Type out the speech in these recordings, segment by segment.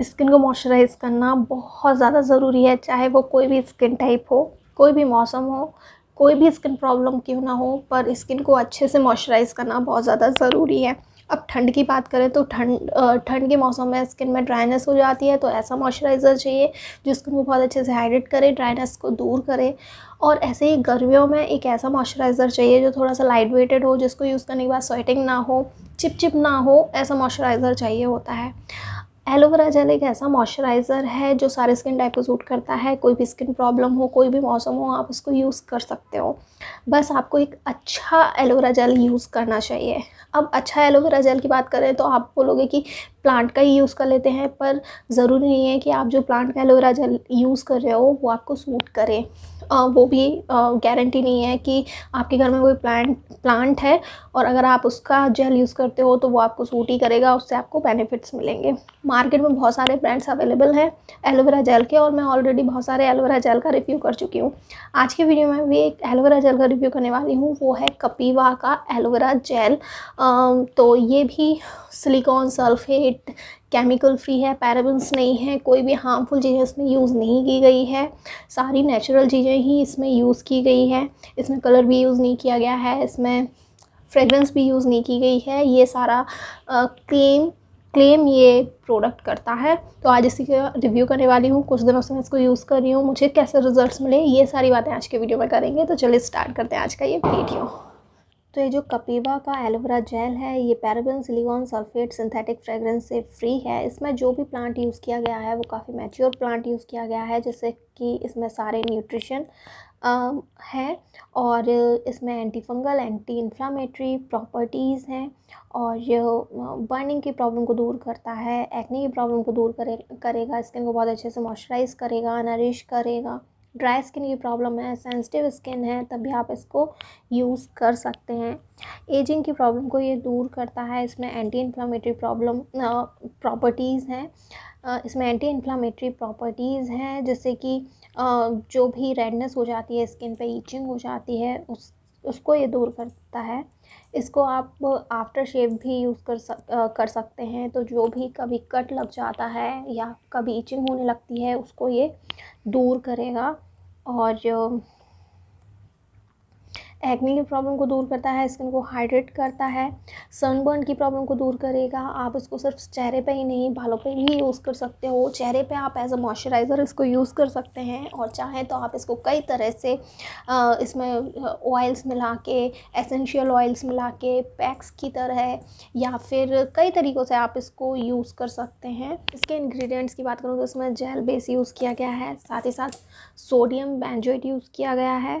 Skin को moisturise करना बहुत ज़्यादा ज़रूरी है, चाहे वो कोई भी स्किन टाइप हो, कोई भी मौसम हो, कोई भी स्किन प्रॉब्लम क्यों ना हो, पर स्किन को अच्छे से मॉइस्चराइज़ करना बहुत ज़्यादा ज़रूरी है। अब ठंड की बात करें तो ठंड के मौसम में स्किन में ड्राइनेस हो जाती है, तो ऐसा मॉइस्चराइज़र चाहिए जो स्किन को बहुत अच्छे से हाइड्रेट करे, ड्राइनेस को दूर करे। और ऐसे ही गर्मियों में एक ऐसा मॉइस्चराइज़र चाहिए जो थोड़ा सा लाइट वेटेड हो, जिसको यूज़ करने के बाद स्वेटिंग ना हो, चिपचिप ना हो, ऐसा मॉइस्चराइज़र चाहिए होता है। एलोवेरा जेल एक ऐसा मॉइस्चराइज़र है जो सारे स्किन टाइप को सूट करता है, कोई भी स्किन प्रॉब्लम हो, कोई भी मौसम हो, आप इसको यूज़ कर सकते हो। बस आपको एक अच्छा एलोवेरा जेल यूज़ करना चाहिए। अब अच्छा एलोवेरा जेल की बात करें तो आप बोलोगे कि प्लांट का ही यूज़ कर लेते हैं, पर ज़रूरी नहीं है कि आप जो प्लांट का एलोवेरा जेल यूज़ कर रहे हो वो आपको सूट करे। वो भी गारंटी नहीं है कि आपके घर में कोई प्लांट है और अगर आप उसका जेल यूज़ करते हो तो वो आपको सूट ही करेगा, उससे आपको बेनिफिट्स मिलेंगे। मार्केट में बहुत सारे ब्रांड्स अवेलेबल हैं एलोवेरा जेल के, और मैं ऑलरेडी बहुत सारे एलोवेरा जेल का रिव्यू कर चुकी हूँ। आज के वीडियो में भी एक एलोवेरा जेल का रिव्यू करने वाली हूँ, वो है कपीवा का एलोवेरा जेल। तो ये भी सिलिकॉन सल्फेट केमिकल फ्री है, पैराबेंस नहीं है, कोई भी हार्मफुल चीज़ें इसमें यूज़ नहीं की गई है, सारी नेचुरल चीज़ें ही इसमें यूज़ की गई है। इसमें कलर भी यूज़ नहीं किया गया है, इसमें फ्रेगरेंस भी यूज़ नहीं की गई है। ये सारा क्लेम ये प्रोडक्ट करता है। तो आज इसी का रिव्यू करने वाली हूँ। कुछ दिनों से मैं इसको यूज़ कर रही हूँ, मुझे कैसे रिजल्ट्स मिले ये सारी बातें आज के वीडियो में करेंगे। तो चलिए स्टार्ट करते हैं आज का ये वीडियो। तो ये जो कपीवा का एलोवेरा जेल है, ये paraben, silicone sulphate, synthetic fragrance से फ्री है। इसमें जो भी प्लांट यूज़ किया गया है वो काफ़ी मैच्योर प्लांट यूज़ किया गया है, जैसे कि इसमें सारे न्यूट्रिशन है और इसमें anti fungal, anti inflammatory properties हैं और ये बर्निंग की प्रॉब्लम को दूर करता है, एक्ने की प्रॉब्लम को दूर करेगा, स्किन को बहुत अच्छे से मॉइस्चराइज़ करेगा, नरिश करेगा। ड्राई स्किन की प्रॉब्लम है, सेंसिटिव स्किन है, तभी आप इसको यूज़ कर सकते हैं। एजिंग की प्रॉब्लम को ये दूर करता है। इसमें एंटी इन्फ्लामेटरी प्रॉपर्टीज़ हैं, जैसे कि जो भी रेडनेस हो जाती है स्किन पे, ईचिंग हो जाती है, उसको ये दूर करता है। इसको आप आफ्टर शेव भी यूज़ कर सकते हैं। तो जो भी कभी कट लग जाता है या कभी इचिंग होने लगती है उसको ये दूर करेगा और एक्ने की प्रॉब्लम को दूर करता है, स्किन को हाइड्रेट करता है, सनबर्न की प्रॉब्लम को दूर करेगा। आप इसको सिर्फ चेहरे पे ही नहीं, बालों पे भी यूज़ कर सकते हो। चेहरे पे आप एज अ मॉइस्चराइज़र इसको यूज़ कर सकते हैं और चाहें तो आप इसको कई तरह से इसमें ऑयल्स मिला के, एसेंशियल ऑयल्स मिला के, पैक्स की तरह या फिर कई तरीक़ों से आप इसको यूज़ कर सकते हैं। इसके इंग्रेडिएंट्स की बात करूँ तो इसमें जेल बेस यूज़ किया गया है, साथ ही साथ सोडियम बेंजोएट यूज़ किया गया है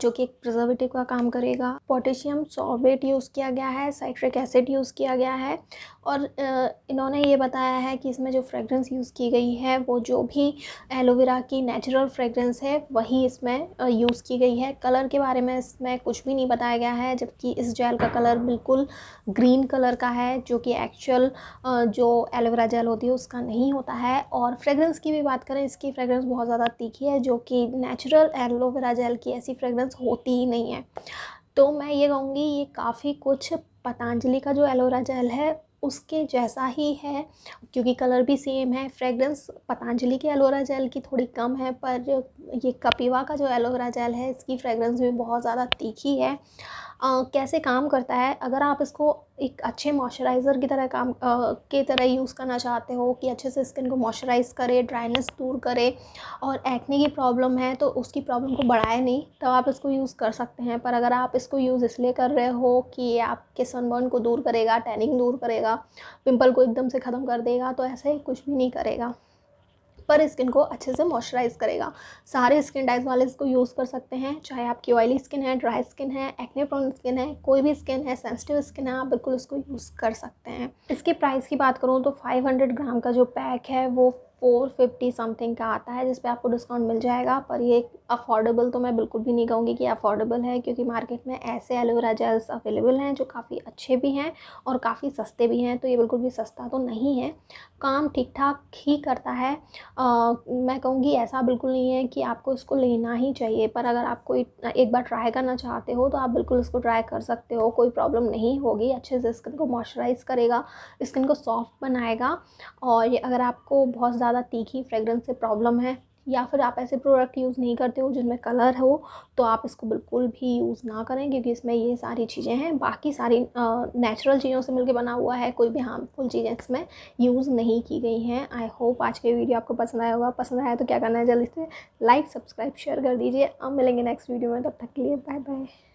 जो कि एक प्रिजर्वेटिव का काम करेगा। पोटेशियम सॉर्बेट यूज़ किया गया है, साइट्रिक एसिड यूज़ किया गया है और इन्होंने ये बताया है कि इसमें जो फ्रेगरेंस यूज़ की गई है वो जो भी एलोवेरा की नेचुरल फ्रेगरेंस है वही इसमें यूज़ की गई है। कलर के बारे में इसमें कुछ भी नहीं बताया गया है, जबकि इस जेल का कलर बिल्कुल ग्रीन कलर का है जो कि एक्चुअल जो एलोवेरा जेल होती है उसका नहीं होता है। और फ्रेगरेंस की भी बात करें, इसकी फ्रेगरेंस बहुत ज़्यादा तीखी है जो कि नेचुरल एलोवेरा जेल की ऐसी फ्रेगरेंस होती ही नहीं है। तो मैं ये कहूँगी ये काफ़ी कुछ पतंजलि का जो एलोवेरा जेल है उसके जैसा ही है, क्योंकि कलर भी सेम है। फ्रेगरेंस पतंजलि के एलोवेरा जेल की थोड़ी कम है, पर ये कपीवा का जो एलोवेरा जेल है इसकी फ्रेगरेंस भी बहुत ज़्यादा तीखी है। कैसे काम करता है, अगर आप इसको एक अच्छे मॉइस्चराइज़र की तरह यूज़ करना चाहते हो कि अच्छे से स्किन को मॉइस्चराइज़ करे, ड्राइनेस दूर करे और एक्ने की प्रॉब्लम है तो उसकी प्रॉब्लम को बढ़ाए नहीं, तब तो आप इसको यूज़ कर सकते हैं। पर अगर आप इसको यूज़ इसलिए कर रहे हो कि ये आपके सनबर्न को दूर करेगा, टैनिंग दूर करेगा, पिंपल को एकदम से ख़त्म कर देगा, तो ऐसा ही कुछ भी नहीं करेगा, पर स्किन को अच्छे से मॉइस्चराइज़ करेगा। सारे स्किन टाइप्स वाले इसको यूज़ कर सकते हैं, चाहे आपकी ऑयली स्किन है, ड्राई स्किन है, एक्ने प्रोन स्किन है, कोई भी स्किन है, सेंसिटिव स्किन है, आप बिल्कुल इसको यूज़ कर सकते हैं। इसके प्राइस की बात करूँ तो 500 ग्राम का जो पैक है वो 450 समथिंग का आता है जिस पे आपको डिस्काउंट मिल जाएगा। पर ये अफोर्डेबल तो मैं बिल्कुल भी नहीं कहूँगी कि अफोर्डेबल है, क्योंकि मार्केट में ऐसे एलोवेरा जेल्स अवेलेबल हैं जो काफ़ी अच्छे भी हैं और काफ़ी सस्ते भी हैं, तो ये बिल्कुल भी सस्ता तो नहीं है, काम ठीक ठाक ही करता है। मैं कहूँगी ऐसा बिल्कुल नहीं है कि आपको इसको लेना ही चाहिए, पर अगर आपको एक बार ट्राई करना चाहते हो तो आप बिल्कुल इसको ट्राई कर सकते हो, कोई प्रॉब्लम नहीं होगी। अच्छे से स्किन को मॉइस्चराइज़ करेगा, स्किन को सॉफ्ट बनाएगा। और ये अगर आपको बहुत ज़्यादा तीखी फ्रेगरेंस से प्रॉब्लम है या फिर आप ऐसे प्रोडक्ट यूज़ नहीं करते हो जिनमें कलर हो, तो आप इसको बिल्कुल भी यूज़ ना करें, क्योंकि इसमें ये सारी चीज़ें हैं। बाकी सारी नेचुरल चीज़ों से मिलकर बना हुआ है, कोई भी हार्मफुल चीज़ें इसमें यूज़ नहीं की गई हैं। आई होप आज के वीडियो आपको पसंद आया होगा। पसंद आया तो क्या करना है, जल्दी से लाइक सब्सक्राइब शेयर कर दीजिए। अब मिलेंगे नेक्स्ट वीडियो में, तब तक के लिए बाय बाय।